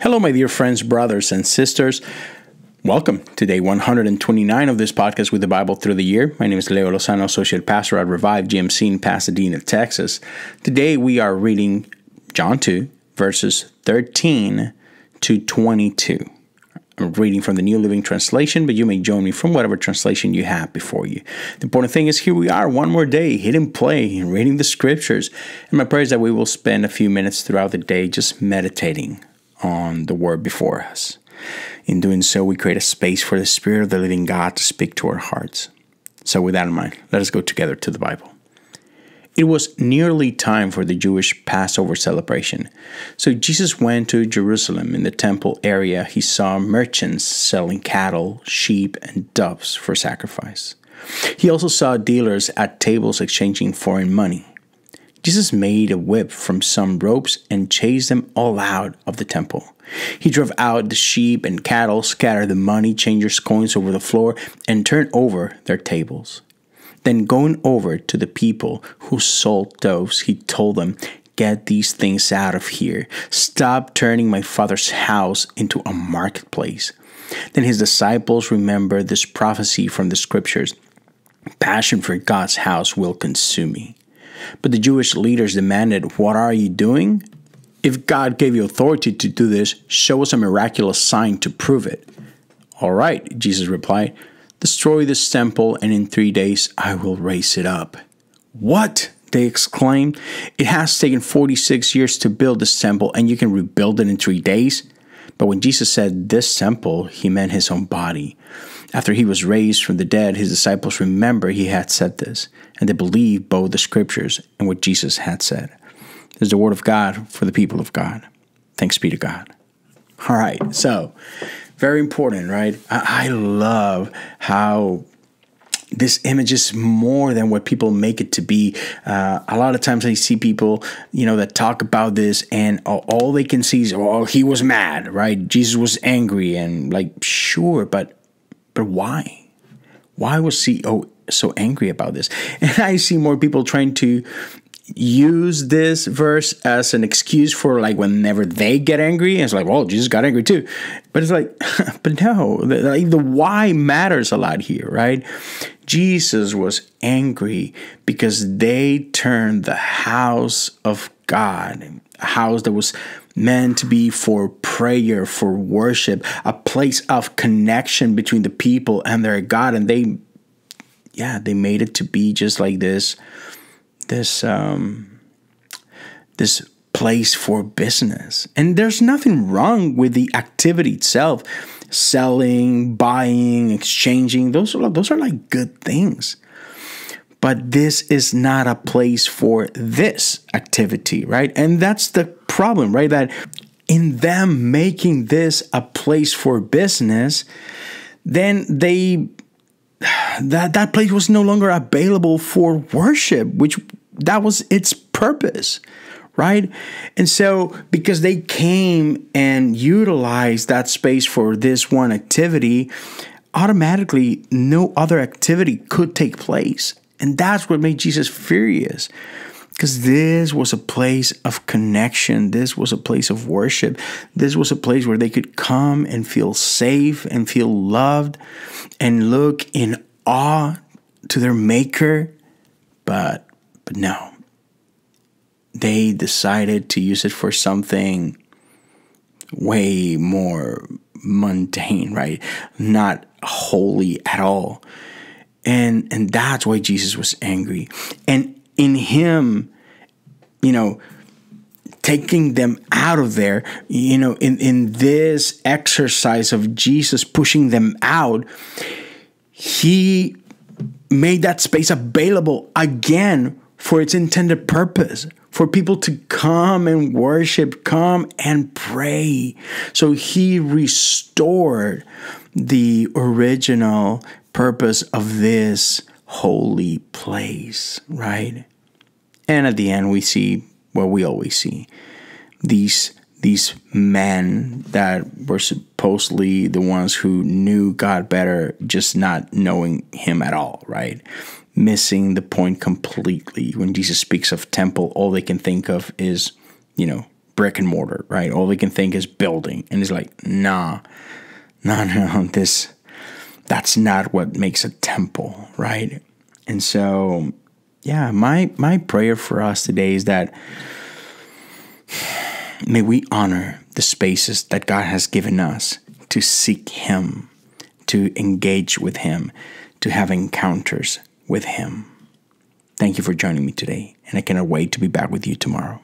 Hello, my dear friends, brothers, and sisters. Welcome to day 129 of this podcast with the Bible through the year. My name is Leo Lozano, Associate Pastor at Revive GMC in Pasadena, Texas. Today we are reading John 2, verses 13 to 22. I'm reading from the New Living Translation, but you may join me from whatever translation you have before you. The important thing is here we are, one more day, hitting play, and reading the scriptures. And my prayer is that we will spend a few minutes throughout the day just meditating on the word before us. In doing so, we create a space for the Spirit of the living God to speak to our hearts. So with that in mind, let us go together to the Bible. It was nearly time for the Jewish Passover celebration. So Jesus went to Jerusalem. In the temple area, he saw merchants selling cattle, sheep, and doves for sacrifice. He also saw dealers at tables exchanging foreign money. Jesus made a whip from some ropes and chased them all out of the temple. He drove out the sheep and cattle, scattered the money changers' coins over the floor, and turned over their tables. Then going over to the people who sold doves, he told them, "Get these things out of here. Stop turning my Father's house into a marketplace." Then his disciples remembered this prophecy from the scriptures, "Passion for God's house will consume me." But the Jewish leaders demanded, "What are you doing? If God gave you authority to do this, show us a miraculous sign to prove it." "All right," Jesus replied, "destroy this temple, and in 3 days I will raise it up." "What?" they exclaimed. "It has taken 46 years to build this temple, and you can rebuild it in 3 days?" But when Jesus said this temple, he meant his own body. After he was raised from the dead, his disciples remembered he had said this, and they believed both the scriptures and what Jesus had said. This is the word of God for the people of God. Thanks be to God. All right, so very important, right? I love how this image is more than what people make it to be. A lot of times I see people, that talk about this and all they can see is, "Oh, he was mad," right? Jesus was angry, and sure, but why? Why was CEO so angry about this? And I see more people trying to use this verse as an excuse for whenever they get angry. And it's well, Jesus got angry too. But it's but no, the why matters a lot here, right? Jesus was angry because they turned the house of God, a house that was meant to be for prayer, for worship, a place of connection between the people and their God. And they made it to be just like this place for business. And there's nothing wrong with the activity itself. Selling, buying, exchanging, those are good things. But this is not a place for this activity, right? And that's the problem, right? That in them making this a place for business, then that place was no longer available for worship, which that was its purpose, right? And so because they came and utilized that space for this one activity, automatically no other activity could take place. And that's what made Jesus furious, because this was a place of connection. This was a place of worship. This was a place where they could come and feel safe and feel loved and look in awe to their maker. But no, they decided to use it for something way more mundane, right? Not holy at all. And that's why Jesus was angry. And in him, taking them out of there, in this exercise of Jesus pushing them out, he made that space available again for its intended purpose, for people to come and worship, come and pray. So he restored the original purpose of this holy place, right? And at the end, we see what we always see. These men that were supposedly the ones who knew God better, just not knowing him at all, right? Missing the point completely. When Jesus speaks of temple, all they can think of is, brick and mortar, right? All they can think is building. And he's like, nah, that's not what makes a temple, right? And so, yeah, my prayer for us today is that may we honor the spaces that God has given us to seek him, to engage with him, to have encounters with him. Thank you for joining me today, and I cannot wait to be back with you tomorrow.